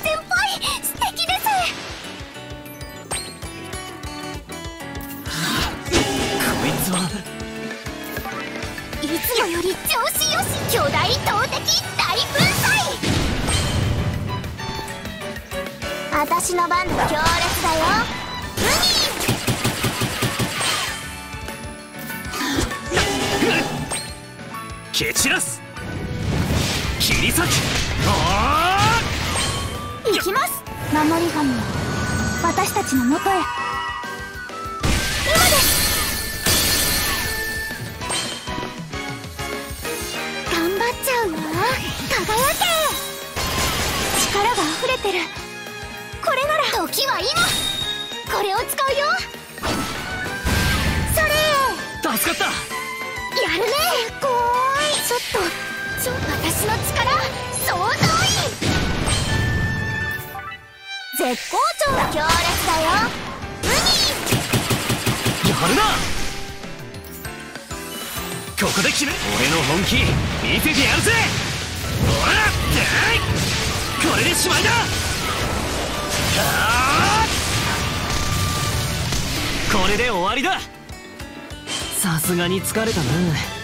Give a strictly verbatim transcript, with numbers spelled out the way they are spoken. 先輩、素敵です。こいつはいつもより調子よし。巨大投擲大粉砕。私の番の強烈だよ。ウニ蹴散らす。切り裂き。あー、行きます。守り神は私たちの元へ。今です。頑張っちゃうわ。輝け。力が溢れてる。これなら時は今。これを使うよ。それ、助かった。やるね。こーい。ちょっと、ちょ、私の力総動員。絶好調は強烈だよ。ウニ。やるな。ここで決め。俺の本気見せてやるぜ。ほら、でい。これでしまいだ。はー。これで終わりだ。さすがに疲れたな。